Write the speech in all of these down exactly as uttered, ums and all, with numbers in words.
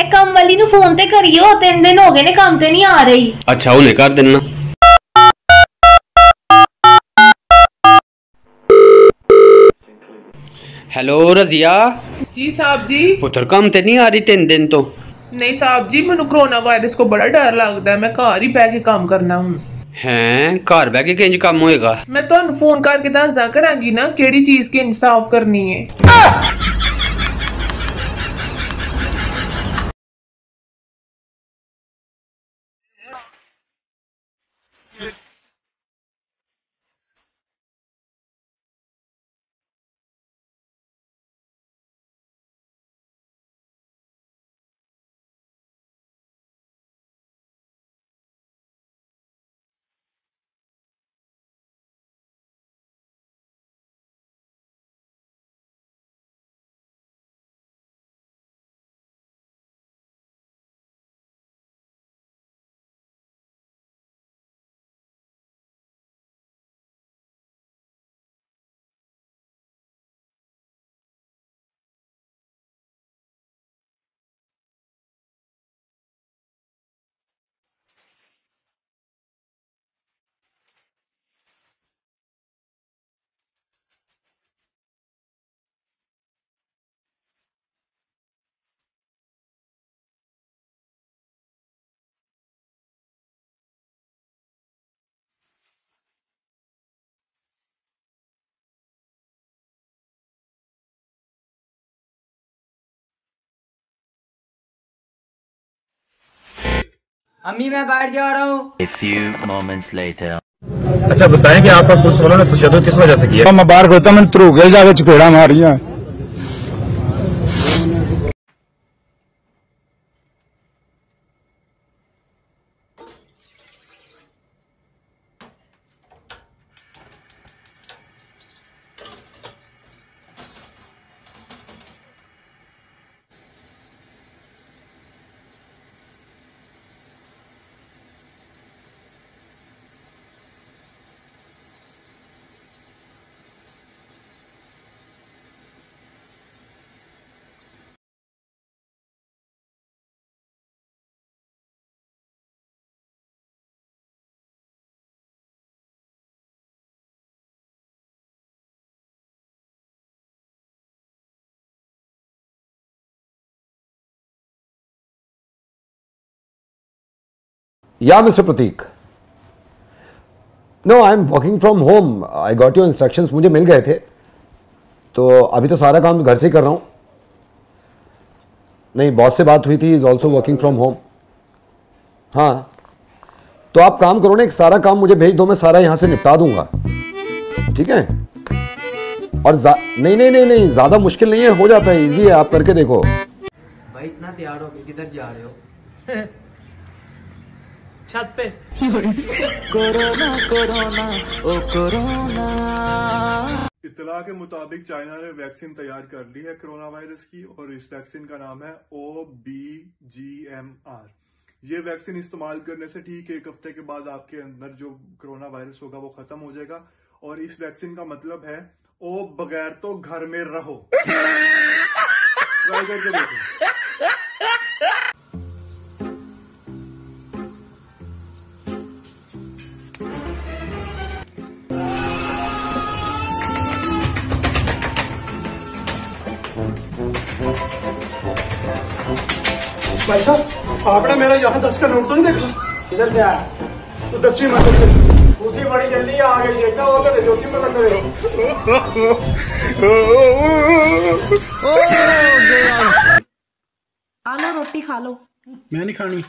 एक कम वाली नु फोन ते करियो, तीन दिन हो गए ने काम ते नहीं आ रही। अच्छा उन्हें कर देना। हेलो रजिया जी साहब जी, पुत्र काम ते नहीं आ रही तीन दिन तो? नहीं साहब जी, मैंने कोरोना वायरस को बड़ा डर लगता है, मैं घर ही बैठ के काम करना हूँ। हैं घर बैठ के किंज काम होएगा? मैं तो फोन करके दसदा करांगी ना केड़ी चीज किंज साफ करनी है। अम्मी मैं बाहर जा रहा हूँ। अच्छा बताएं कि आप कुछ उन्होंने तशद्दुद किस वजह से किया? मैं बाहर गया था, मैंने त्रुगल जाके चपेड़ा Maria. Yeah, Mister Pratik. No, I am working from home. I got your instructions. मुझे मिल गए थे, तो अभी तो सारा काम घर से ही कर रहा हूँ। नहीं, बॉस से बात हुई थी, is also working from home. हाँ तो आप काम करो ना, एक सारा काम मुझे भेज दो, मैं सारा यहाँ से निपटा दूंगा। ठीक है? और नहीं नहीं नहीं नहीं ज़्यादा मुश्किल नहीं है, हो जाता है, ईजी है, आप करके देखो। भाई इतना तैयार हो के किधर जा रहे हो? छत पे। कोरोना कोरोना ओ कोरोना। इतला के मुताबिक चाइना ने वैक्सीन तैयार कर ली है कोरोना वायरस की, और इस वैक्सीन का नाम है O B G M R. ये वैक्सीन इस्तेमाल करने से ठीक एक हफ्ते के बाद आपके अंदर जो कोरोना वायरस होगा वो खत्म हो जाएगा। और इस वैक्सीन का मतलब है ओ बगैर तो घर में रहो। ट्राई करके देखो। भाई साहब आपने मेरा यहाँ दस का नोट तो नहीं देखा? किधर से आया? तो दसवीं मदद से दूसरी बड़ी जल्दी आ गई है, हो तो चौथी मदद करे। खा लो रोटी, खा लो। मैं नहीं खानी।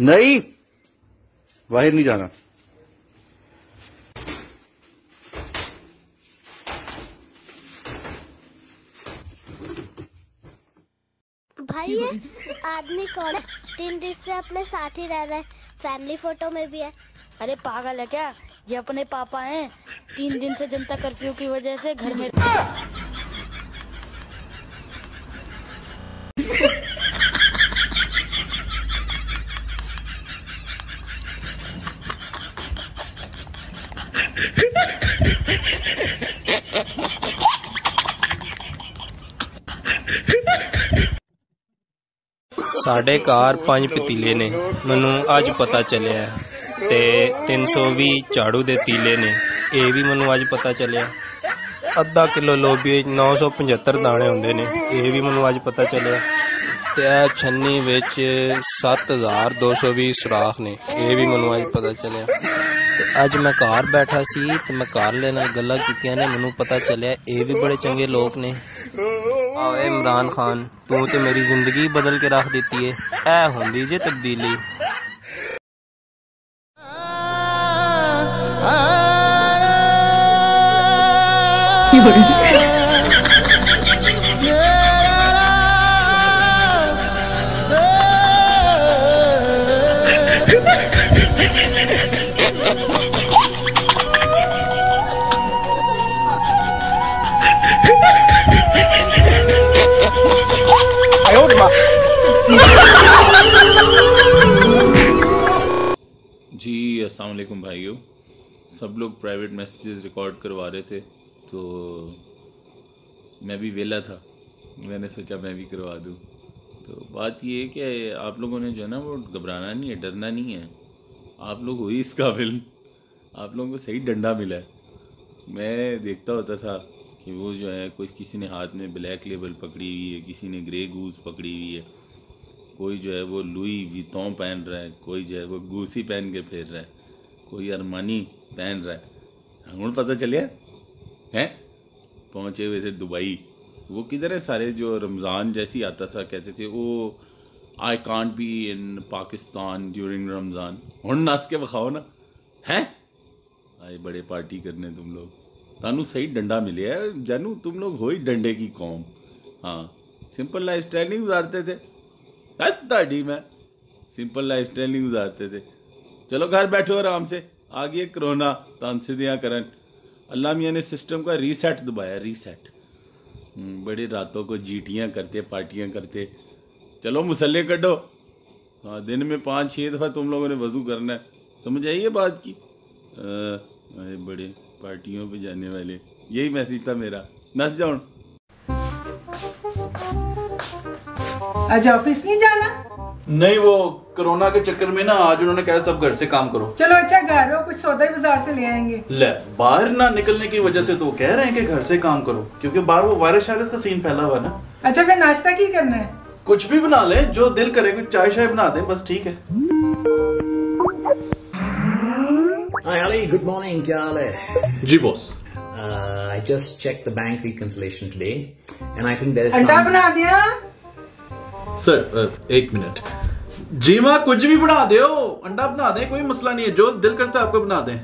नहीं, बाहर नहीं जाना। भाई ये आदमी कौन है? तीन दिन से अपने साथ ही रह रहा है, फैमिली फोटो में भी है। अरे पागल है क्या? ये अपने पापा हैं। तीन दिन से जनता कर्फ्यू की वजह से घर में साढ़े घर पांच पतीले ने, मैनू अज पता चलिया है। ते तीन सौ भी झाड़ू दे तीले ने, ये भी मैनू अज पता चलिया। अद्धा किलो लोबी नौ सौ पचहत्तर दाने होंदे ने, ये भी मैनू अज पता चलिया। ते छन्नी विच सत्त हजार दो सौ भी सुराख ने, ये भी मैनू अज पता चलिया। अज मैं घर बैठा सी ते मैं घर ले नाल गल्लां कीतियां ने, मैनू पता चलिया ये भी बड़े चंगे लोग ने। आओ इमरान खान, तू तो मेरी जिंदगी बदल के रख देती है। ऐ होंदी जे तब्दीली। जी अस्सलाम वालेकुम भाइयों, सब लोग प्राइवेट मैसेजेस रिकॉर्ड करवा रहे थे तो मैं भी वेला था, मैंने सोचा मैं भी करवा दूं। तो बात ये है कि आप लोगों ने जो है ना वो घबराना नहीं है, डरना नहीं है। आप लोग हुई इस काबिल, आप लोगों को सही डंडा मिला है। मैं देखता होता था कि वो जो है कोई किसी ने हाथ में ब्लैक लेबल पकड़ी हुई है, किसी ने ग्रे गूज पकड़ी हुई है, कोई जो है वो लुई वितों पहन रहा है, कोई जो है वो गूसी पहन के फेर रहा है, कोई अरमानी पहन रहा है। हूँ पता चलिया हैं पहुँचे हुए थे दुबई। वो किधर है सारे जो रमज़ान जैसी आता था, कहते थे वो I can't be in Pakistan during Ramzan. हूँ नस के विखाओ ना, हैं आए बड़े पार्टी करने तुम लोग। तानू सही डंडा मिले है जानू, तुम लोग हो ही डंडे की कौम। हाँ, सिंपल लाइफ स्टाइल नहीं गुजारते थे, डी में सिंपल लाइफ स्टाइल नहीं गुजारते थे। चलो घर बैठो आराम से, आ गई कोरोना तानसेदियाँ करन। अल्लाह मियाँ ने सिस्टम का रीसेट दबाया, रीसेट। बड़े रातों को जीटियाँ करते, पार्टियाँ करते। चलो मुसल्ले कढ़ो, हाँ दिन में पाँच छः दफ़ा तुम लोगों ने वज़ू करना है, समझ आई ये बात की। अरे बड़े पार्टियों पे जाने वाले, यही मैसेज था मेरा। नस जाओ, आज ऑफिस नहीं जाना। नहीं वो कोरोना के चक्कर में ना आज उन्होंने कहा सब घर से काम करो। चलो अच्छा घर हो, कुछ सौदा बाजार से ले आएंगे। ले बाहर ना निकलने की वजह से तो कह रहे हैं कि घर से काम करो, क्योंकि बाहर वो वायरस शायरस का सीन फैला हुआ ना। अच्छा फिर नाश्ता की करना है? कुछ भी बना ले, जो दिल करे, कुछ चाय शाय बना दे बस, ठीक है। हाय अली, गुड मॉर्निंग, क्या हाल है? जी boss. I just check the bank reconciliation today and I think there is अंडा बना दिया। सर एक मिनट जी माँ, कुछ भी बना दे, अंडा बना दे, कोई मसला नहीं है, जो दिल करता है आपको बना दे।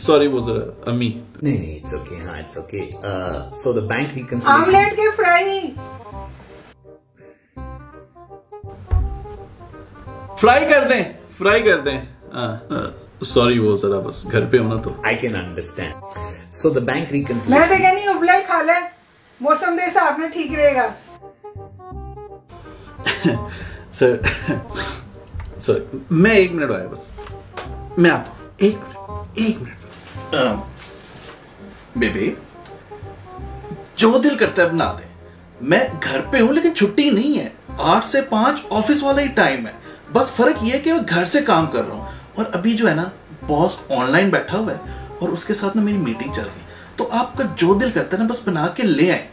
सॉरी वो जरा अम्मी। नहीं नहीं इट्स ओके, हाँ it's okay. So the bank reconciliation, omelette के फ्राई फ्राई कर दें, फ्राई कर दें। सॉरी वो जरा बस घर पे होना तो। I can understand. So the bank reconciliation, मैं तो कहनी उबला ही खा ले, मौसम के हिसाब से ठीक रहेगा। सर सर मैं एक मिनट आया बस, मैं आता हूँ, एक मिनट एक मिनट। बेबी जो दिल करता है बना दे, मैं घर पे हूँ लेकिन छुट्टी नहीं है, आठ से पांच ऑफिस वाला ही टाइम है। बस फर्क ये है कि मैं घर से काम कर रहा हूँ और अभी जो है ना बॉस ऑनलाइन बैठा हुआ है और उसके साथ ना मेरी मीटिंग चल रही, तो आपका जो दिल करता है ना बस बना के ले आए,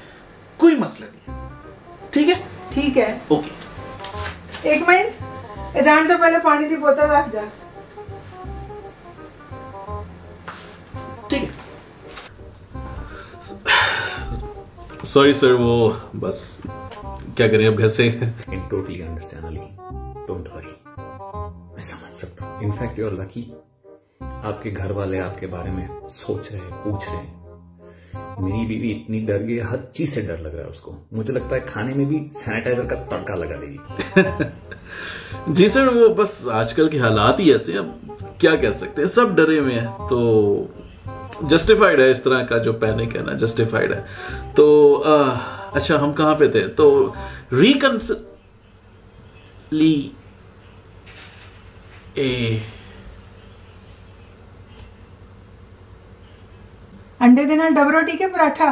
कोई मसला नहीं। ठीक है ठीक है ओके। एक मिनट, एजान तो पहले पानी की बोतल रख जा। ठीक है। सॉरी सर वो बस क्या करें अब घर से। Totally understand Ali, don't worry. मैं समझ सकता हूँ। इनफैक्ट यू आर लकी, आपके घर वाले आपके बारे में सोच रहे हैं, पूछ रहे हैं। मेरी बीवी इतनी डर गई, हर चीज से डर लग रहा है उसको। मुझे लगता है खाने में भी सैनिटाइजर का तड़का लगा देगी। जी सर, वो बस आजकल के हालात ही ऐसे, अब क्या कह सकते हैं, सब डरे हुए हैं, तो जस्टिफाइड है इस तरह का जो पैनिक है ना, जस्टिफाइड है। तो आ, अच्छा हम कहाँ पे थे? तो रिकंसिली ए... अंडे दे नाल डब रोटी के paratha.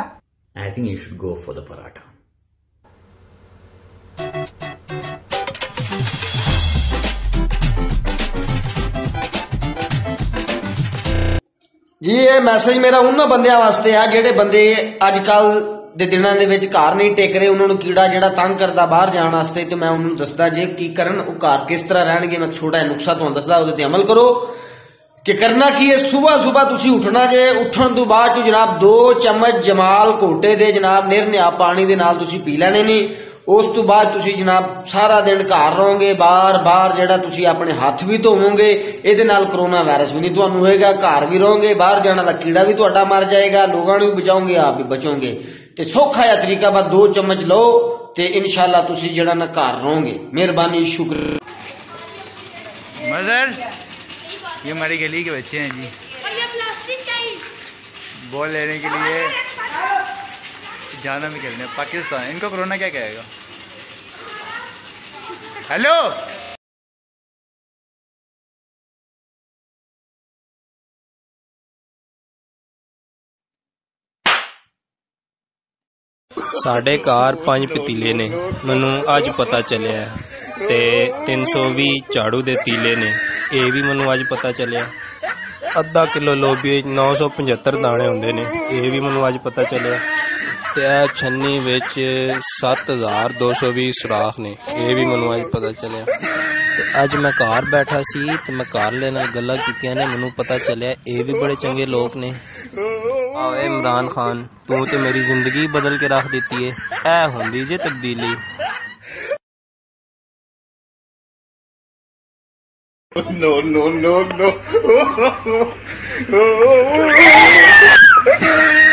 I think you should go for the paratha. जी ये मैसेज मेरा उन्होंने बंदियां वास्ते है जेडे बंदे अजकल दे दिनां दे विच घर नहीं टेक रहे, उन्होंने कीड़ा जेड़ा तंग करता बाहर जाण वास्ते। तो मैं उन्होंने दसदा जे की करन, ओ घर किस तरह रहणगे। मैं छोटा जिहा नुस्खा तुहानू दसदा, उहदे ते अमल करो कि करना की है। सुबह सुबह तुसी उठना जे, उठण तों बाद जनाब दो चम्मच जमाल घोटे दे जनाब निरनिया पानी दे नाल तुसी पी लैणे ने। उस तो बाद तुसी जनाब सारा दिन घर रहोगे, बार बार जेड़ा तुसी अपने हाथ भी धोवोगे, इहदे नाल कोरोना वायरस भी नहीं तुहानू होएगा, घर भी रहोगे, बाहर जाने का कीड़ा भी तुहाडा मर जाएगा, लोगों नू भी बचाओगे, आप भी बचोगे। तो सौखा जिहा तरीका बस दो चम्मच लो तो इंशाल्लाह तुसी जेड़ा ना घर रहोगे। मेहरबानी, शुक्र। मजर ये हमारी गली के बच्चे हैं जी, बॉल लेने के लिए जाना भी खेलने पाकिस्तान। इनको कोरोना क्या कहेगा? हेलो साढ़े घर पांच पतीले ने, मैनू अज पता चलिया है। ते तीन सौ भी झाड़ू दे तीले ने, ये भी मैनू अज पता चलिया। अद्धा किलो लोबी नौ सौ पचहत्तर दाने होंदे ने, ये भी मैनू अज पता चलिया। छन्नी विच सत्त हजार दो सौ भी सुराख ने, यह भी मैनू अज पता चलिया। अज मैं घर बैठा सी ते मैं घर आह्लें नाल गल्लां कीतियां ने, मैनू पता चलिया ये भी बड़े चंगे लोग ने। आओ इमरान खान, तू ते मेरी जिंदगी बदल के रख दिती है। ऐ हुंदी जे तब्दीली। No no no no